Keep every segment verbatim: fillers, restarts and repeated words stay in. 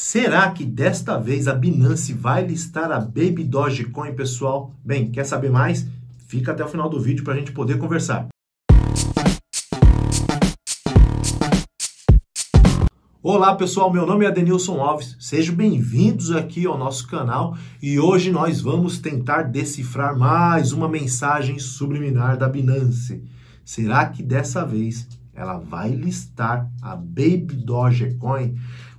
Será que desta vez a Binance vai listar a Baby Doge Coin, pessoal? Bem, quer saber mais? Fica até o final do vídeo para a gente poder conversar. Olá pessoal, meu nome é Adenilson Alves, sejam bem-vindos aqui ao nosso canal e hoje nós vamos tentar decifrar mais uma mensagem subliminar da Binance. Será que dessa vez ela vai listar a Baby Doge Coin?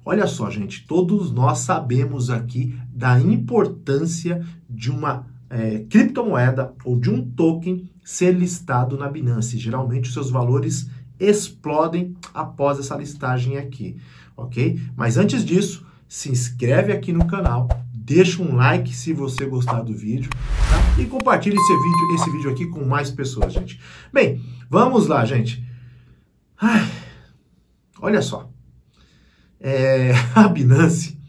Olha só, gente, todos nós sabemos aqui da importância de uma é, criptomoeda ou de um token ser listado na Binance. Geralmente os seus valores explodem após essa listagem aqui, ok? Mas antes disso, se inscreve aqui no canal, deixa um like se você gostar do vídeo, tá? E compartilha esse vídeo, esse vídeo aqui com mais pessoas, gente. Bem, vamos lá, gente. Ai, olha só, é, a Binance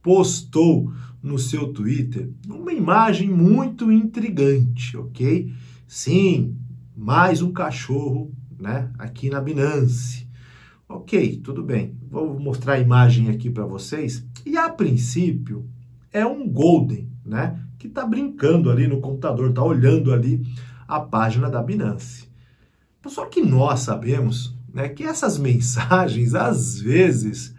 postou no seu Twitter uma imagem muito intrigante, ok? Sim, mais um cachorro, né, aqui na Binance. Ok, tudo bem. Vou mostrar a imagem aqui para vocês. E a princípio é um Golden, né, que está brincando ali no computador, está olhando ali a página da Binance. Só que nós sabemos, né, que essas mensagens, às vezes,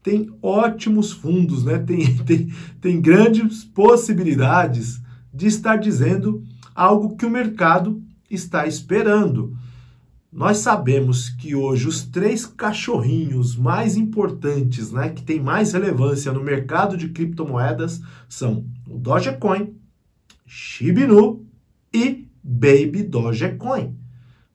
têm ótimos fundos, né, tem, tem, tem grandes possibilidades de estar dizendo algo que o mercado está esperando. Nós sabemos que hoje os três cachorrinhos mais importantes, né, que tem mais relevância no mercado de criptomoedas são o Dogecoin, Shiba Inu e Baby Dogecoin,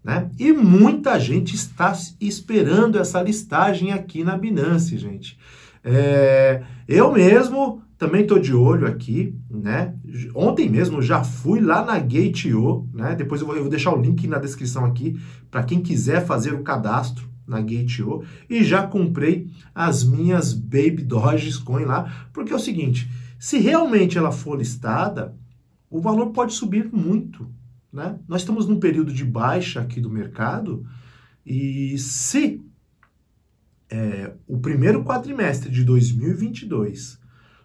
né? E muita gente está esperando essa listagem aqui na Binance, gente. É, eu mesmo também tô de olho aqui, né? Ontem mesmo já fui lá na Gate ponto i o, né? Depois eu vou, eu vou deixar o link na descrição aqui para quem quiser fazer o cadastro na Gate ponto i o e já comprei as minhas Baby Doge Coin lá, porque é o seguinte, se realmente ela for listada, o valor pode subir muito, né? Nós estamos num período de baixa aqui do mercado e se é, o primeiro quadrimestre de dois mil e vinte e dois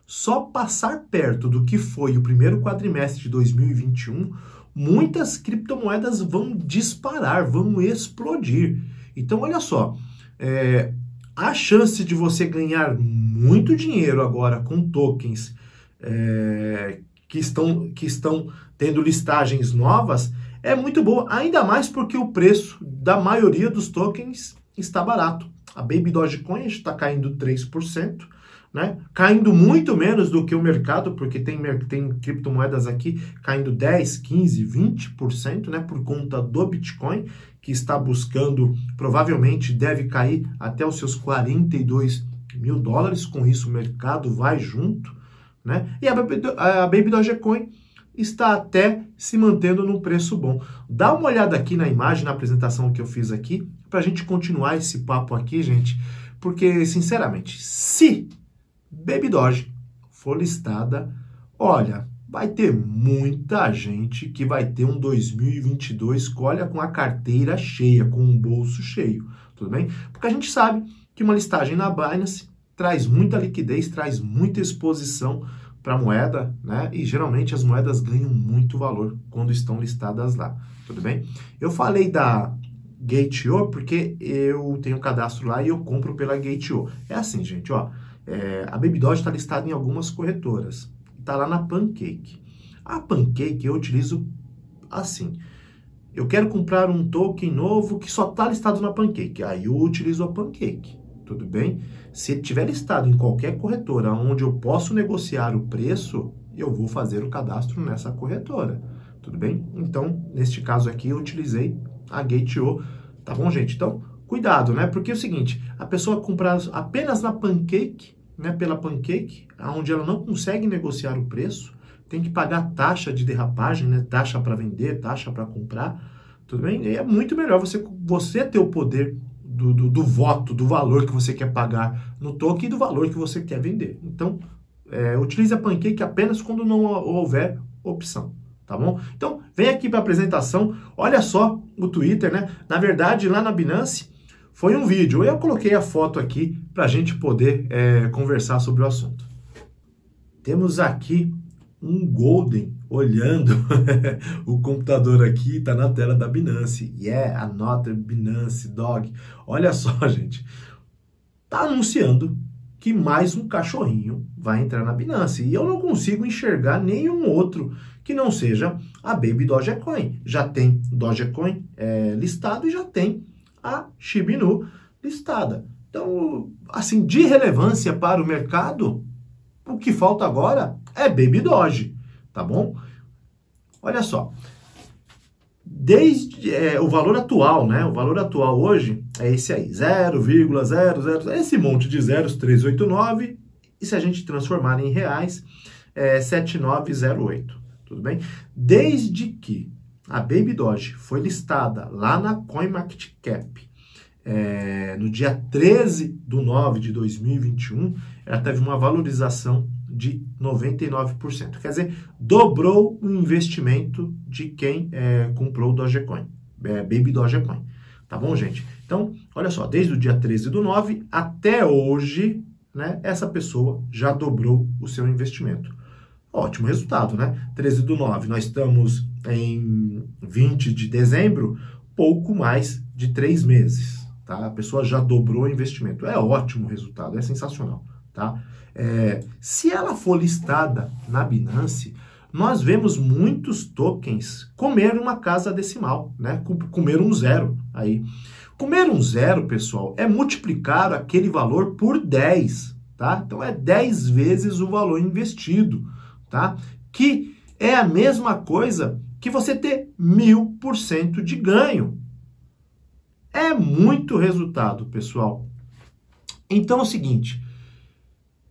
só passar perto do que foi o primeiro quadrimestre de dois mil e vinte e um, muitas criptomoedas vão disparar, vão explodir. Então, olha só, é, a chance de você ganhar muito dinheiro agora com tokens é, que, estão, que estão tendo listagens novas é muito boa, ainda mais porque o preço da maioria dos tokens está barato. A Baby Doge Coin está caindo três por cento. Né? Caindo muito menos do que o mercado, porque tem, tem criptomoedas aqui caindo dez, quinze, vinte por cento, né, por conta do Bitcoin, que está buscando, provavelmente deve cair até os seus quarenta e dois mil dólares, com isso o mercado vai junto, né? E a Baby, a Baby Doge Coin está até se mantendo num preço bom. Dá uma olhada aqui na imagem, na apresentação que eu fiz aqui, para a gente continuar esse papo aqui, gente, porque, sinceramente, se Baby Doge for listada, olha, vai ter muita gente que vai ter um dois mil e vinte e dois que olha com a carteira cheia, com o bolso cheio, tudo bem? Porque a gente sabe que uma listagem na Binance traz muita liquidez, traz muita exposição para a moeda, né? E geralmente as moedas ganham muito valor quando estão listadas lá, tudo bem? Eu falei da Gate ponto i o porque eu tenho cadastro lá e eu compro pela Gate ponto i o. É assim, gente, ó. É, a Baby Doge está listada em algumas corretoras, está lá na Pancake. A Pancake eu utilizo assim, eu quero comprar um token novo que só está listado na Pancake, aí eu utilizo a Pancake, tudo bem? Se tiver listado em qualquer corretora onde eu posso negociar o preço, eu vou fazer o cadastro nessa corretora, tudo bem? Então, neste caso aqui eu utilizei a Gate ponto i o, tá bom, gente? Então, cuidado, né? Porque é o seguinte, a pessoa comprar apenas na Pancake, né, pela Pancake, onde ela não consegue negociar o preço, tem que pagar taxa de derrapagem, né, taxa para vender, taxa para comprar, tudo bem? E é muito melhor você, você ter o poder do, do, do voto, do valor que você quer pagar no token e do valor que você quer vender. Então, é, utilize a Pancake apenas quando não houver opção, tá bom? Então, vem aqui para a apresentação, olha só o Twitter, né? Na verdade, lá na Binance, foi um vídeo. Eu coloquei a foto aqui para a gente poder é, conversar sobre o assunto. Temos aqui um Golden olhando o computador aqui, tá na tela da Binance. Yeah, anota Binance, Dog. Olha só, gente. Tá anunciando que mais um cachorrinho vai entrar na Binance. E eu não consigo enxergar nenhum outro que não seja a Baby Doge Coin. Já tem Dogecoin é, listado e já tem a Shiba Inu listada. Então, assim, de relevância para o mercado, o que falta agora é Baby Doge, tá bom? Olha só, desde é, o valor atual, né? O valor atual hoje é esse aí, zero vírgula zero zero, esse monte de zeros, três oito nove, e se a gente transformar em reais, é sete nove zero oito, tudo bem? Desde que a Baby Doge foi listada lá na CoinMarketCap, é, no dia treze de nove de dois mil e vinte e um, ela teve uma valorização de noventa e nove por cento. Quer dizer, dobrou o investimento de quem é, comprou o Dogecoin, é, Baby Dogecoin. Tá bom, gente? Então, olha só, desde o dia treze do nove até hoje, né, essa pessoa já dobrou o seu investimento. Ótimo resultado, né? treze do nove, nós estamos em vinte de dezembro, pouco mais de três meses, tá? A pessoa já dobrou o investimento. É ótimo resultado, é sensacional, tá? É, se ela for listada na Binance, nós vemos muitos tokens comer uma casa decimal, né? Comer um zero aí. Comer um zero, pessoal, é multiplicar aquele valor por dez, tá? Então é dez vezes o valor investido, tá? Que é a mesma coisa que você ter mil por cento de ganho. É muito resultado, pessoal. Então é o seguinte,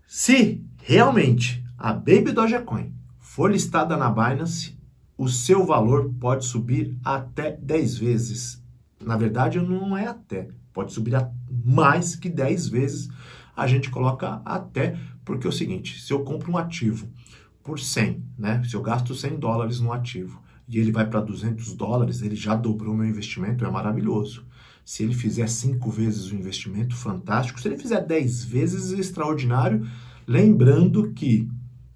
se realmente a Baby Dogecoin for listada na Binance, o seu valor pode subir até dez vezes. Na verdade, não é até, pode subir a mais que dez vezes. A gente coloca até, porque é o seguinte, se eu compro um ativo por cem, né? Se eu gasto cem dólares no ativo e ele vai para duzentos dólares, ele já dobrou meu investimento, é maravilhoso. Se ele fizer cinco vezes o investimento, fantástico. Se ele fizer dez vezes, é extraordinário. Lembrando que,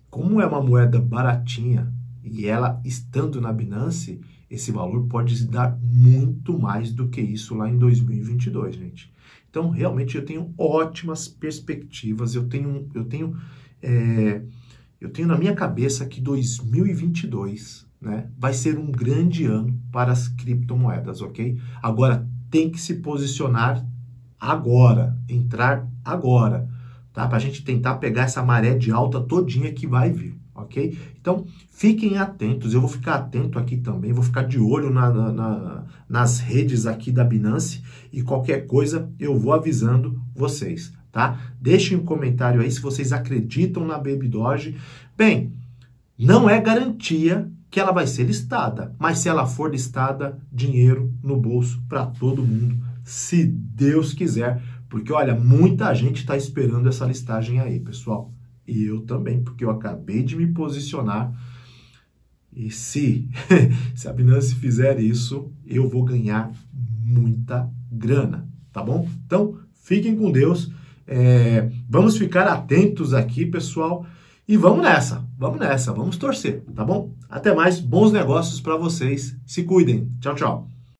como é uma moeda baratinha e ela estando na Binance, esse valor pode dar muito mais do que isso lá em dois mil e vinte e dois, gente. Então, realmente, eu tenho ótimas perspectivas. Eu tenho, eu tenho, é, eu tenho na minha cabeça que dois mil e vinte e dois, né, vai ser um grande ano para as criptomoedas, ok? Agora, tem que se posicionar agora, entrar agora, tá? Para a gente tentar pegar essa maré de alta todinha que vai vir, ok? Então, fiquem atentos, eu vou ficar atento aqui também, vou ficar de olho na, na, na, nas redes aqui da Binance e qualquer coisa eu vou avisando vocês, tá? Deixem um comentário aí se vocês acreditam na Baby Doge. Bem, não é garantia que ela vai ser listada, mas se ela for listada, dinheiro no bolso para todo mundo, se Deus quiser, porque olha, muita gente está esperando essa listagem aí, pessoal, e eu também, porque eu acabei de me posicionar, e se, se a Binance fizer isso, eu vou ganhar muita grana, tá bom? Então, fiquem com Deus, é, vamos ficar atentos aqui, pessoal, e vamos nessa, vamos nessa, vamos torcer, tá bom? Até mais, bons negócios para vocês, se cuidem, tchau, tchau.